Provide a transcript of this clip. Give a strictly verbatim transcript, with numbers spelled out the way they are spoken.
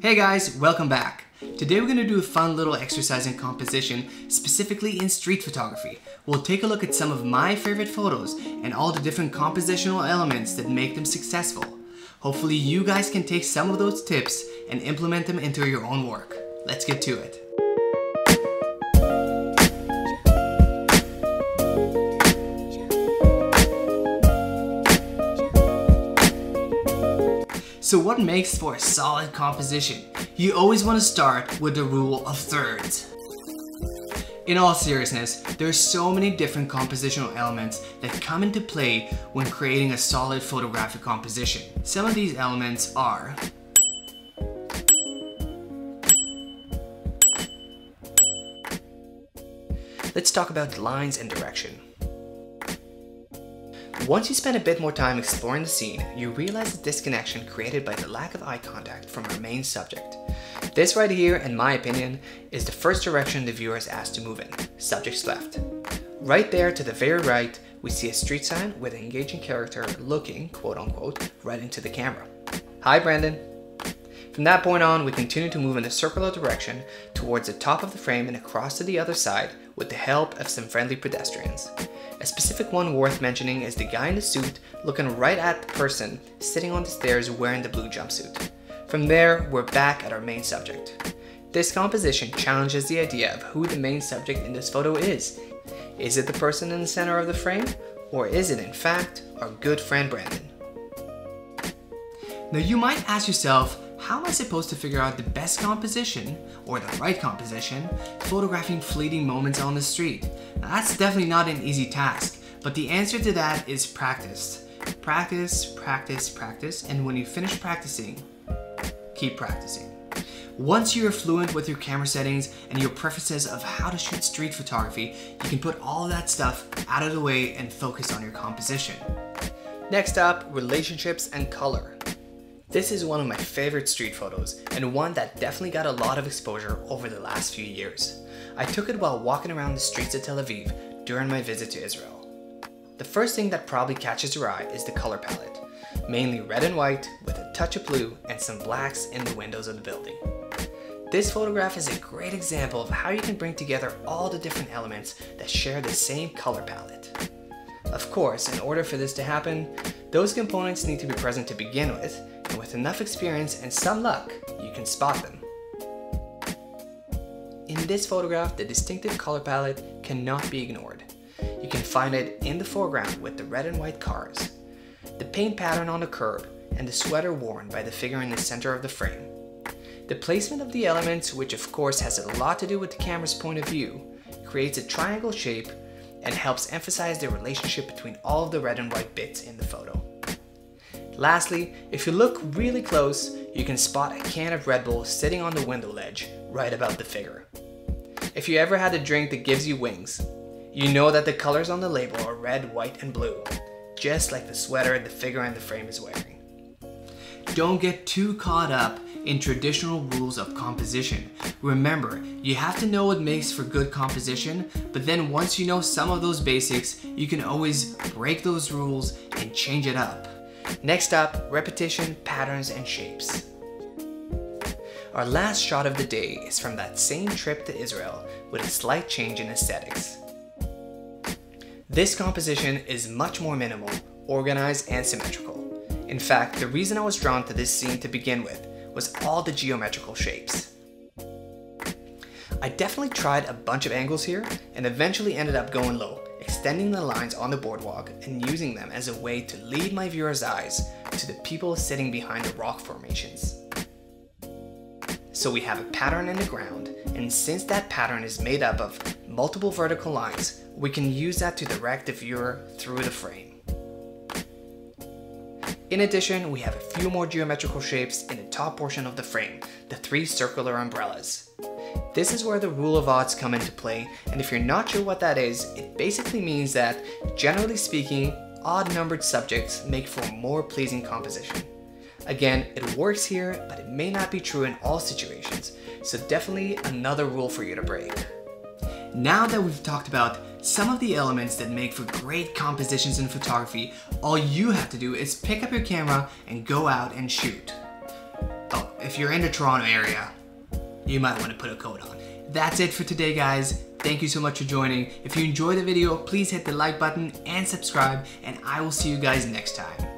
Hey guys, welcome back. Today we're gonna do a fun little exercise in composition, specifically in street photography. We'll take a look at some of my favorite photos and all the different compositional elements that make them successful. Hopefully you guys can take some of those tips and implement them into your own work. Let's get to it. So what makes for a solid composition? You always want to start with the rule of thirds. In all seriousness, there are so many different compositional elements that come into play when creating a solid photographic composition. Some of these elements are let's talk about lines and direction. Once you spend a bit more time exploring the scene, you realize the disconnection created by the lack of eye contact from our main subject. This right here, in my opinion, is the first direction the viewer is asked to move in, subject's left. Right there to the very right, we see a street sign with an engaging character looking, quote unquote, right into the camera. Hi, Brandon. From that point on, we continue to move in a circular direction towards the top of the frame and across to the other side with the help of some friendly pedestrians. A specific one worth mentioning is the guy in the suit looking right at the person sitting on the stairs wearing the blue jumpsuit. From there, we're back at our main subject. This composition challenges the idea of who the main subject in this photo is. Is it the person in the center of the frame, or is it in fact our good friend Brandon? Now you might ask yourself, how am I supposed to figure out the best composition, or the right composition, photographing fleeting moments on the street? Now, that's definitely not an easy task, but the answer to that is practice. Practice, practice, practice, and when you finish practicing, keep practicing. Once you're fluent with your camera settings and your preferences of how to shoot street photography, you can put all that stuff out of the way and focus on your composition. Next up, relationships and color. This is one of my favorite street photos and one that definitely got a lot of exposure over the last few years. I took it while walking around the streets of Tel Aviv during my visit to Israel. The first thing that probably catches your eye is the color palette, mainly red and white with a touch of blue and some blacks in the windows of the building. This photograph is a great example of how you can bring together all the different elements that share the same color palette. Of course, in order for this to happen, those components need to be present to begin with, and with enough experience and some luck, you can spot them. In this photograph, the distinctive color palette cannot be ignored. You can find it in the foreground with the red and white cars, the paint pattern on the curb, and the sweater worn by the figure in the center of the frame. The placement of the elements, which of course has a lot to do with the camera's point of view, creates a triangle shape and helps emphasize the relationship between all of the red and white bits in the photo. Lastly, if you look really close, you can spot a can of Red Bull sitting on the window ledge right above the figure. If you ever had a drink that gives you wings, you know that the colors on the label are red, white, and blue, just like the sweater the figure in the frame is wearing. Don't get too caught up in traditional rules of composition. Remember, you have to know what makes for good composition, but then once you know some of those basics, you can always break those rules and change it up. Next up, repetition, patterns, and shapes. Our last shot of the day is from that same trip to Israel with a slight change in aesthetics. This composition is much more minimal, organized, and symmetrical. In fact, the reason I was drawn to this scene to begin with was all the geometrical shapes. I definitely tried a bunch of angles here and eventually ended up going low, extending the lines on the boardwalk and using them as a way to lead my viewers' eyes to the people sitting behind the rock formations. So we have a pattern in the ground, and since that pattern is made up of multiple vertical lines, we can use that to direct the viewer through the frame. In addition, we have a few more geometrical shapes in the top portion of the frame, the three circular umbrellas. This is where the rule of odds come into play, and if you're not sure what that is, it basically means that, generally speaking, odd-numbered subjects make for a more pleasing composition. Again, it works here, but it may not be true in all situations, so definitely another rule for you to break. Now that we've talked about some of the elements that make for great compositions in photography, all you have to do is pick up your camera and go out and shoot. Oh, if you're in the Toronto area, you might want to put a coat on. That's it for today, guys. Thank you so much for joining. If you enjoyed the video, please hit the like button and subscribe, and I will see you guys next time.